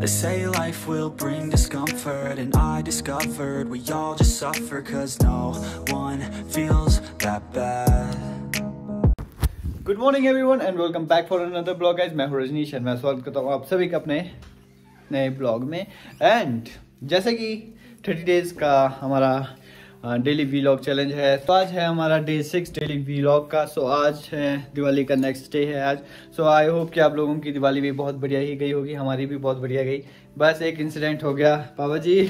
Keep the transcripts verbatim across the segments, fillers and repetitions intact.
They say life will bring discomfort, and I discovered we all just suffer, cause no one feels that bad. Good morning every one and welcome back for another blog guys. मैं हूं रजनीश और मैं स्वागत करता हूँ आप सभी का अपने नए ब्लॉग में। एंड जैसे कि थर्टी डेज का हमारा डेली व्लॉग चैलेंज है, तो आज है हमारा डे सिक्स डेली व्लॉग का। सो आज है दिवाली का नेक्स्ट डे है आज। सो आई होप कि आप लोगों की दिवाली भी बहुत बढ़िया ही गई होगी, हमारी भी बहुत बढ़िया गई। बस एक इंसिडेंट हो गया, पापा जी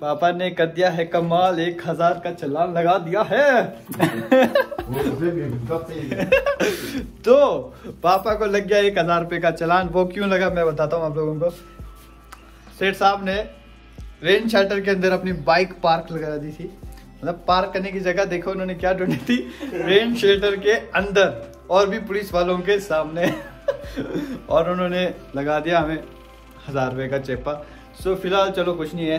पापा ने कर दिया है कमाल, एक हजार का चालान लगा दिया है। तो पापा को लग गया एक हजार रुपये का चालान। वो क्यों लगा मैं बताता हूँ आप लोगों को। सेठ साहब ने रेन शेल्टर के अंदर अपनी बाइक पार्क लगा दी थी, मतलब पार्क करने की जगह देखो उन्होंने क्या ढूंढी थी, रेन शेल्टर के अंदर और भी पुलिस वालों के सामने। और उन्होंने लगा दिया हमें हजार रुपये का चेपा। सो फिलहाल चलो कुछ नहीं है,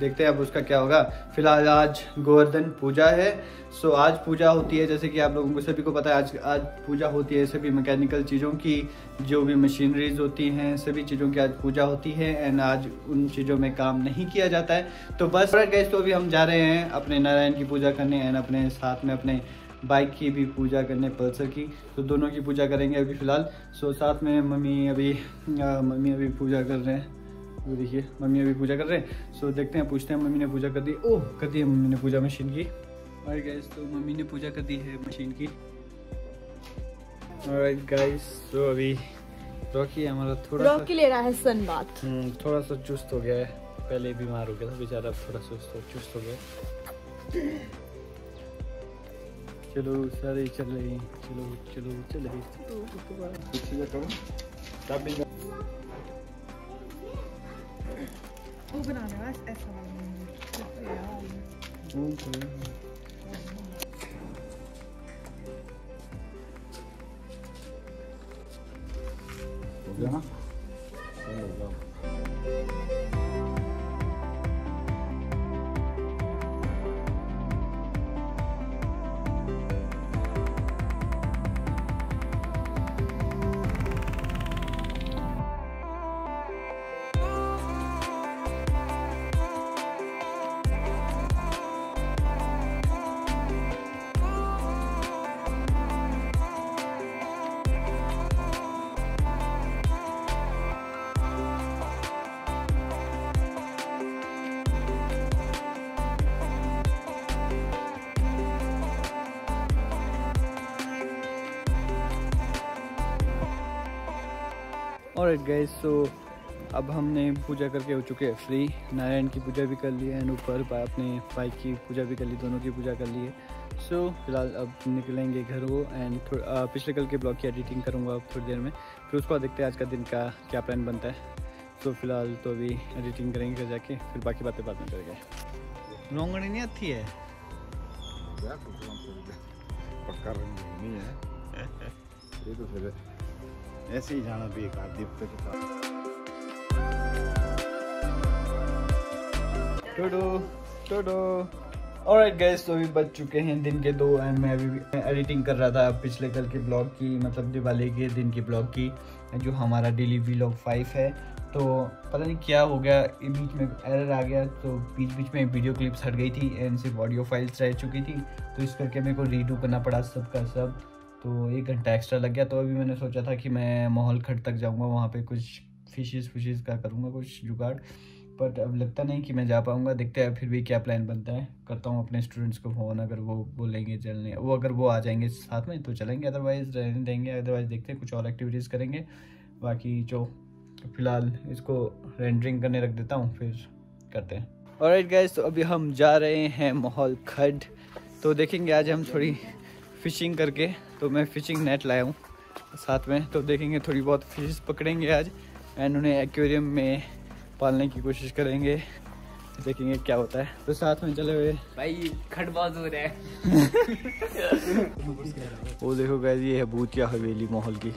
देखते हैं अब उसका क्या होगा। फिलहाल आज गोवर्धन पूजा है। सो आज पूजा होती है, जैसे कि आप लोगों को सभी को पता है, आज आज पूजा होती है सभी मैकेनिकल चीज़ों की, जो भी मशीनरीज होती हैं सभी चीज़ों की आज पूजा होती है। एंड आज उन चीज़ों में काम नहीं किया जाता है। तो बस गैस तो अभी हम जा रहे हैं अपने नारायण की पूजा करने एंड अपने साथ में अपने बाइक की भी पूजा करने, पल्सर की। तो दोनों की पूजा करेंगे अभी फ़िलहाल। सो साथ में मम्मी अभी मम्मी अभी पूजा कर रहे हैं, वो देखिए मम्मी अभी पूजा कर रहे हैं। सो देखते हैं, पूछते हैं मम्मी ने पूजा कर दी। ओह कर दी है मम्मी ने पूजा मशीन की। ऑलराइट गाइस, तो मम्मी ने पूजा कर दी है मशीन की। ऑलराइट गाइस, तो अभी रॉकी हमारा थोड़ा रॉकी ले रहा है सन बात, थोड़ा सा चुस्त हो गया है, पहले बीमार हो गया था बेचारा, थोड़ा सुस्त चुस्त हो गया। चलो सारे चल रहे, चलो चलो चल रही। वो बनाने वाला ऐसा बनाना है। ऑलराइट गाइस, सो अब हमने पूजा करके हो चुके हैं फ्री। नारायण की पूजा भी कर ली है एंड ऊपर अपने बाइक की पूजा भी कर ली, दोनों की पूजा कर ली है। सो फिलहाल अब निकलेंगे घर को एंड थोड़ा पिछले कल के ब्लॉग की एडिटिंग करूँगा अब थोड़ी देर में, फिर उसको देखते हैं आज का दिन का क्या प्लान बनता है। सो so, फिलहाल तो अभी एडिटिंग करेंगे घर जाके, फिर बाकी बातें बाद में करेंगे। रोंगड़ी नहीं अच्छी है, नहीं है ऐसे ही जाना भी एक आदि पे टोडो टोडो। ऑलराइट गाइस, तो अभी बज चुके हैं दिन के दो एंड मैं अभी मैं एडिटिंग कर रहा था पिछले कल के ब्लॉग की, मतलब दिवाली के दिन के ब्लॉग की, जो हमारा डेली व्लॉग फाइव है। तो पता नहीं क्या हो गया, बीच में एरर आ गया, तो बीच बीच में वीडियो क्लिप्स हट गई थी एंड सिर्फ ऑडियो फाइल्स रह चुकी थी। तो इस करके मेरे को रीडू करना पड़ा सब का सब, तो एक घंटा एक्स्ट्रा लग गया। तो अभी मैंने सोचा था कि मैं मोहल खट तक जाऊंगा, वहाँ पे कुछ फिशेस फिशेस का करूँगा कुछ जुगाड़, बट अब लगता नहीं कि मैं जा पाऊँगा। देखते हैं फिर भी क्या प्लान बनता है। करता हूँ अपने स्टूडेंट्स को फ़ोन, अगर वो बोलेंगे चलने, वो अगर वो आ जाएंगे साथ में तो चलेंगे, अदरवाइज़ रहने देंगे। अदरवाइज़ देखते हैं कुछ और एक्टिविटीज़ करेंगे। बाकी जो फ़िलहाल इसको रेंडरिंग करने रख देता हूँ, फिर करते हैं। ऑलराइट गाइस, तो अभी हम जा रहे हैं मोहल खड। तो देखेंगे आज हम थोड़ी फ़िशिंग करके, तो मैं फ़िशिंग नेट लाया हूँ साथ में, तो देखेंगे थोड़ी बहुत फिशेस पकड़ेंगे आज एंड उन्हें एक्वेरियम में पालने की कोशिश करेंगे, देखेंगे क्या होता है। तो साथ में चले हुए भाई खटबाज हो रहा है। वो देखो गाइस, ये है भूतिया हवेली माहौल की,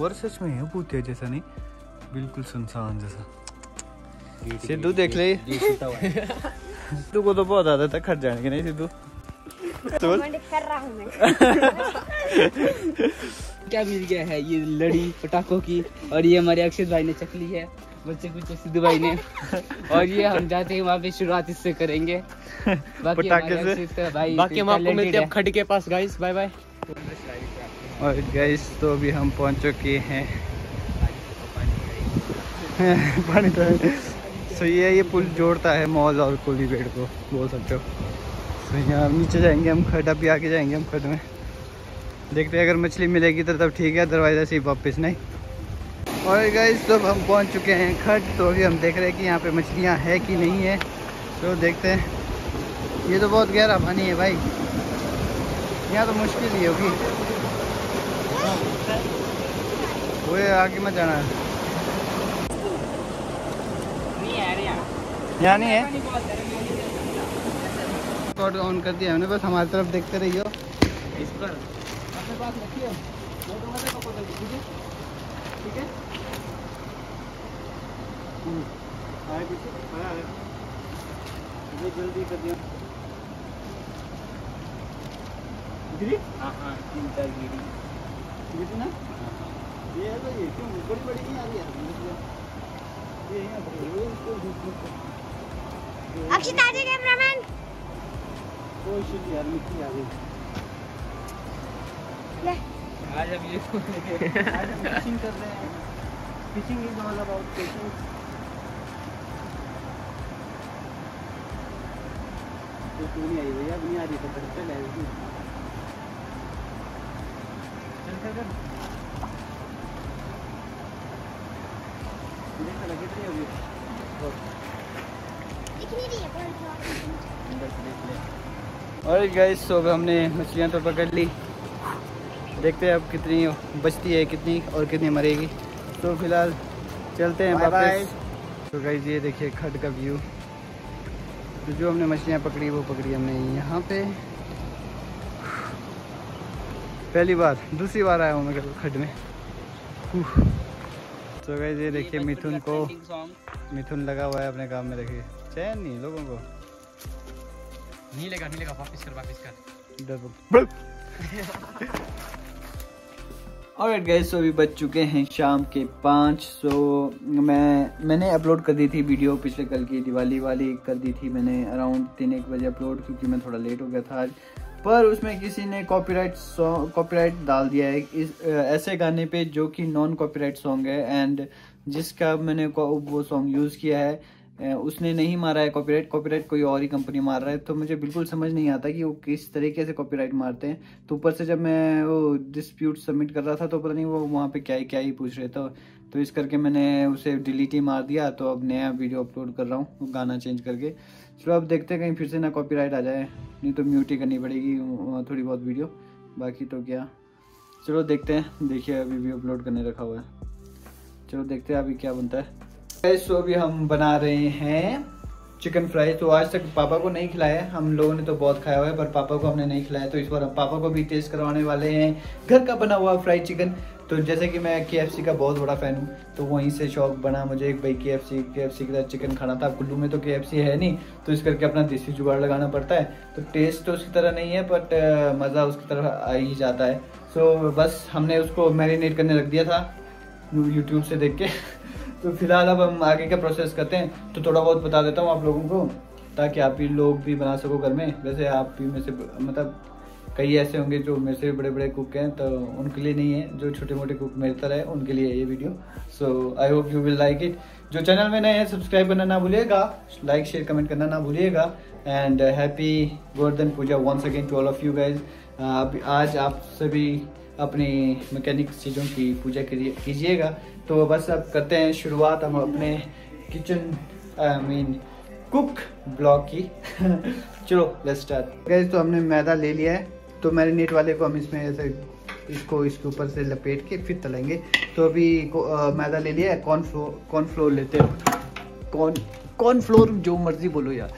और सच में है भूतिया जैसा, नहीं बिल्कुल सुनसान जैसा। सिद्धू देख ले, सिद्धू को तो बहुत आता था खट जाने के। नहीं सिद्धू कर रहा हूं मैं। क्या मिल गया है? ये लड़ी पटाखों की, और ये हमारे अक्षित भाई ने चकली है, बच्चे कुछ सिद्धू भाई ने, और ये हम जाते हैं वहाँ पे शुरुआत इससे करेंगे। बाकी से भाई बाकी हम आपको मिलते हैं खड्डे के पास गाइस, बाय बाय। और गाइस तो अभी हम पहुँच चुके हैं पानी तो सो ये ये पुल जोड़ता है मॉल और कोलीबेड़ को बोल सकते हो। सो यहाँ नीचे जाएंगे हम खड्डा भी आके जाएंगे हम खड्ड में, देखते हैं अगर मछली मिलेगी तो तब ठीक है, दरवाजा से वापस नहीं। और गाइस तो हम पहुँच चुके हैं खड्ड, तो अभी हम देख रहे हैं कि यहाँ पे मछलियाँ है कि नहीं है, तो देखते हैं। ये तो बहुत गहरा पानी है भाई, यहाँ तो मुश्किल ही होगी। वो आगे मत जाना है, यहाँ नहीं है। कॉर्ड ऑन कर दिया हमने, बस हमारी तरफ देखते रहियो। इस पर अपने पास रखिए, ठीक है? जल्दी कर दिया। हाँ हाँ, तीन चार गिरी ना ये है, तो ये क्यों बड़ी बड़ी नहीं आ रही है? ये है अक्षित आजे कैमरामैन। कोई शिट यार मिट्टी आ गई। ले आज हम ये आज हम फिशिंग कर रहे हैं। Fishing is all about fishing. तो तू नहीं आई भैया, नहीं आ रही तो करते ले आएगी। चल कर कर। ये तो लगे रही होगी। और गाइस तो हमने मछलियाँ तो पकड़ ली, देखते हैं अब कितनी बचती है, कितनी और कितनी मरेगी। तो फिलहाल चलते हैं वापस। तो गाइस ये देखिए खड्ड का व्यू, तो जो हमने मछलियाँ पकड़ी वो पकड़ी हमने यहाँ पे। पहली बार दूसरी बार आया हूँ मैं खड्ड में। तो गाइस ये देखिए मिथुन को, मिथुन लगा हुआ है अपने काम में, देखिए चैन नहीं लोगों को। नहीं लगा नहीं लगा, वापस कर वापस कर। ऑलराइट गाइस तो अभी बज चुके हैं शाम के पाँच। सो मैं मैंने अपलोड कर दी थी वीडियो पिछले कल की, दिवाली वाली कर दी थी मैंने अराउंड तीन एक बजे अपलोड, क्योंकि मैं थोड़ा लेट हो गया था आज। पर उसमें किसी ने कॉपीराइट सॉन्ग कॉपीराइट डाल दिया है इस ऐसे गाने पे जो कि नॉन कॉपीराइट सॉन्ग है, एंड जिसका मैंने वो सॉन्ग यूज़ किया है उसने नहीं मारा है कॉपीराइट, कॉपीराइट कोई और ही कंपनी मार रहा है। तो मुझे बिल्कुल समझ नहीं आता कि वो किस तरीके से कॉपीराइट मारते हैं। तो ऊपर से जब मैं वो डिस्प्यूट सबमिट कर रहा था तो पता नहीं वो वहाँ पे क्या ही क्या ही पूछ रहे थे, तो इस करके मैंने उसे डिलीट ही मार दिया। तो अब नया वीडियो अपलोड कर रहा हूँ गाना चेंज करके। चलो अब देखते हैं कहीं फिर से ना कॉपीराइट आ जाए, नहीं तो म्यूट ही करनी पड़ेगी थोड़ी बहुत वीडियो, बाकी तो क्या। चलो देखते हैं, देखिए अभी भी अपलोड करने रखा हुआ है, चलो देखते हैं अभी क्या बनता है। तो अभी हम बना रहे हैं चिकन फ्राई। तो आज तक पापा को नहीं खिलाया, हम लोगों ने तो बहुत खाया हुआ है पर पापा को हमने नहीं खिलाया, तो इस बार हम पापा को भी टेस्ट करवाने वाले हैं घर का बना हुआ फ्राई चिकन। तो जैसे कि मैं के एफ सी का बहुत बड़ा फ़ैन हूँ, तो वहीं से शौक बना मुझे एक भाई के एफ सी के एफ सी के साथ चिकन खाना था। कुल्लू में तो के एफ सी है नहीं, तो इस करके अपना देसी जुगाड़ लगाना पड़ता है। तो टेस्ट तो उसकी तरह नहीं है बट मज़ा उसकी तरह आ ही जाता है। सो बस हमने उसको मैरिनेट करने रख दिया था यूट्यूब से देख के। तो फिलहाल अब हम आगे का प्रोसेस करते हैं, तो थोड़ा बहुत बता देता हूँ आप लोगों को, ताकि आप ही लोग भी बना सको घर में। वैसे आप भी में से मतलब कई ऐसे होंगे जो मेरे से बड़े बड़े कुक हैं, तो उनके लिए नहीं है, जो छोटे मोटे कुक मेरे तरह है उनके लिए ये video. So I hope you will like it. जो चैनल में नए हैं सब्सक्राइब करना ना भूलिएगा, लाइक शेयर कमेंट करना ना भूलिएगा, and happy Govardhan Puja once again to all of you guys. आज आप सभी अपनी मैकेनिक चीज़ों की पूजा कीजिएगा। तो बस अब करते हैं शुरुआत हम अपने kitchen I mean cook blog की। चलो लेट्स स्टार्ट गाइस। तो हमने मैदा ले लिया है, तो मैरिनेट वाले को हम इसमें ऐसे इसको इसके ऊपर से लपेट के फिर तलेंगे। तो अभी आ, मैदा ले लिया है, कॉर्नफ्लोर कॉर्नफ्लोर लेते हैं, कॉर्न कॉर्नफ्लोर जो मर्जी बोलो यार,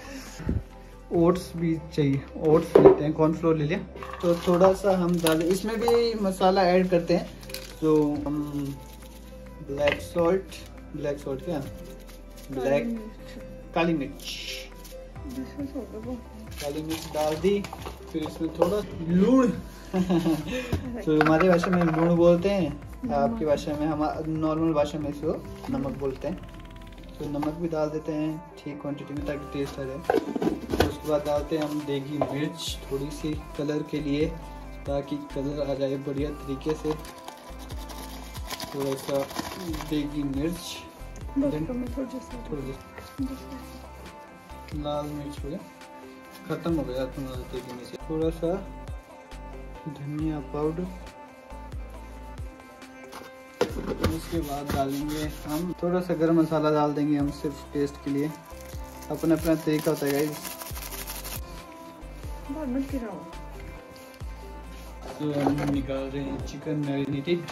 ओट्स भी चाहिए ओट्स लेते हैं, कॉर्नफ्लोर ले लिया। तो थोड़ा सा हम डालें इसमें भी मसाला ऐड करते हैं, तो हम ब्लैक सॉल्ट ब्लैक सॉल्ट क्या ब्लैक काली मिर्च काली मिर्च डाल दी। फिर इसमें थोड़ा लूण तो हमारी भाषा में लूण बोलते हैं, आपकी भाषा में, हम नॉर्मल भाषा में इसको नमक बोलते हैं। तो नमक भी डाल देते हैं ठीक क्वांटिटी में ताकि टेस्ट आ जाए। तो उसके बाद डालते हैं हम देगी मिर्च थोड़ी सी कलर के लिए, ताकि कलर आ जाए बढ़िया तरीके से, थोड़ा सा देगी मिर्च, लाल मिर्च हो गया, ख़त्म हो गया तुम्हारा देगी मिर्च। थोड़ा सा धनिया पाउडर, उसके बाद डालेंगे हम थोड़ा सा गरम मसाला डाल देंगे हम सिर्फ टेस्ट के लिए, अपना अपना तरीका होता है गाइस। तो हम निकाल रहे हैं चिकन मैरिनेटेड,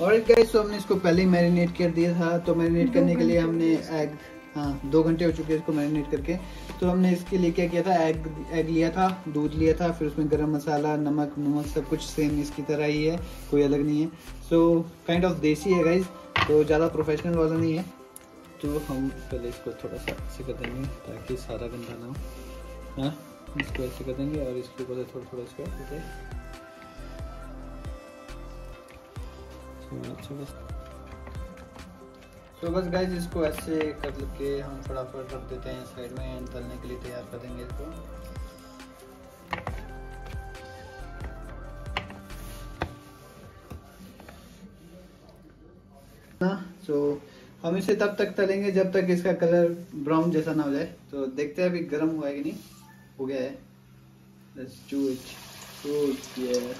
और गाइस तो हमने इसको पहले ही मैरिनेट कर दिया था। तो मैरिनेट करने के लिए हमने एग, हाँ दो घंटे हो चुके हैं इसको मैरिनेट करके। तो हमने इसके लिए क्या किया था, एग एग लिया था, दूध लिया था, फिर उसमें गरम मसाला, नमक नमक सब कुछ सेम इसकी तरह ही है, कोई अलग नहीं है। सो काइंड ऑफ देसी है गाइज, तो ज़्यादा प्रोफेशनल वाला नहीं है। तो हम पहले इसको थोड़ा सा ऐसे कर देंगे ताकि सारा गंदा ना हो, हाँ इसको ऐसे कर देंगे और इसके ऊपर थोड़ा थोड़ा इसको। तो बस गाइज इसको ऐसे कर के हम फटाफट रख देते हैं साइड में, एंड तलने के लिए तैयार कर देंगे इसको। ना तो हम इसे तब तक तलेंगे जब तक इसका कलर ब्राउन जैसा ना हो जाए। तो देखते हैं अभी गर्म हुआ है कि नहीं, हो गया है। Let's do it. Good, yeah.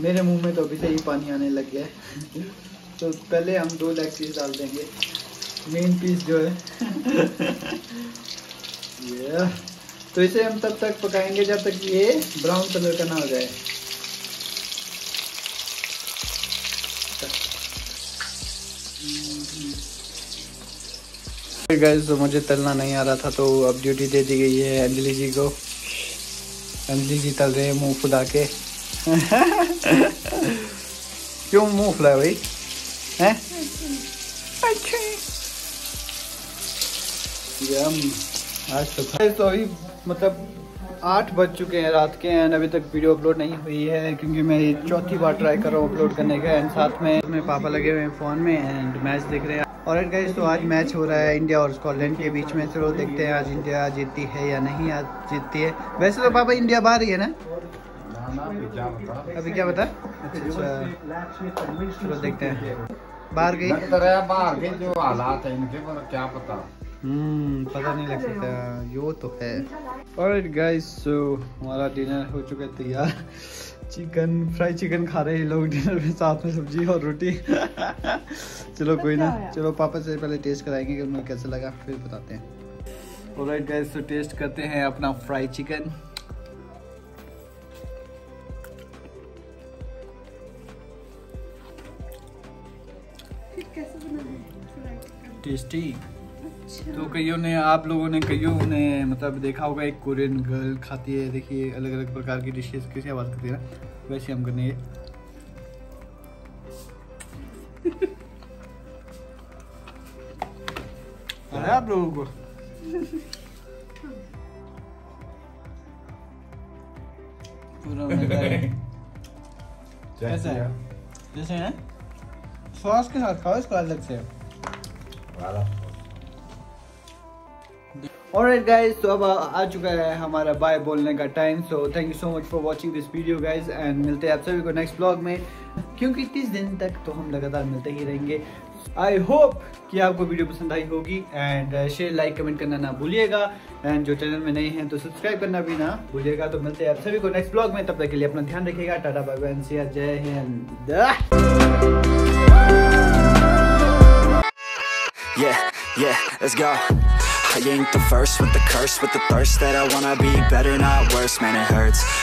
मेरे मुंह में तो अभी से ही पानी आने लग गया है। तो पहले हम दो लेग पीस डाल देंगे, मेन पीस जो है ये। तो इसे हम तब तक पकाएंगे जब तक ये ब्राउन कलर का ना हो जाए। गाइस तो मुझे तलना नहीं आ रहा था, तो अब ड्यूटी दे दी गई है अंजलि जी को। अंजलि जी तल रहे हैं मुंह फुला के। क्यों मुंह फुलाया भाई है? अच्छा। आज तो तो अभी मतलब आठ बज चुके हैं रात के, एंड अभी तक वीडियो अपलोड नहीं हुई है क्योंकि मैं चौथी बार ट्राई कर रहा हूँ अपलोड करने का। एंड साथ में मेरे पापा लगे हुए हैं फ़ोन में एंड मैच देख रहे हैं। और गाइस तो आज मैच हो रहा है इंडिया और स्कॉटलैंड के बीच में, चलो देखते हैं आज इंडिया जीतती है या नहीं। आज जीतती है वैसे तो पापा इंडिया बाहर ही है ना अभी, क्या बता? अच्छा चलो देखते हैं। बाहर गई बाहर गई जो हालात है इनके, पर क्या पता, हम्म पता नहीं लग सकता, यो तो है। ऑलराइट गाइस सो हमारा डिनर हो चुका है तैयार। चिकन फ्राई चिकन खा रहे हैं लोग डिनर में, साथ में सब्जी और रोटी। चलो कोई ना, चलो पापा से पहले टेस्ट कराएंगे कि उन्हें कैसा लगा, फिर बताते हैं। ऑलराइट गाइस तो टेस्ट करते हैं अपना फ्राई चिकन। टेस्टी। तो कईयों ने, आप लोगों ने कईयों ने मतलब देखा होगा एक कोरियन गर्ल खाती है, देखिए अलग अलग प्रकार की डिशेस कैसे आवाज़ करती है ना, वैसे हम करने। अरे आप लोगों को कैसा है जैसे है सॉस के साथ खाओ इसको अलग से। Alright guys, तो अब आ चुका है हमारा बाय बोलने का time. So thank you so much for watching this video guys, and मिलते हैं आप सभी को नेक्स्ट ब्लॉग में, क्योंकि तीस दिन तक तो हम लगातार मिलते ही रहेंगे। आई होप कि आपको वीडियो पसंद आई होगी, एंड शेयर लाइक कमेंट करना ना भूलिएगा, एंड जो चैनल में नए हैं तो सब्सक्राइब करना भी ना भूलिएगा। तो मिलते हैं आप सभी को नेक्स्ट ब्लॉग में, तब तक के लिए अपना ध्यान रखिएगा। टाटा बाय बाय, जय Hind. Yeah, yeah, let's go. I ain't the first with the curse, with the thirst that I wanna be better, not worse, man it hurts.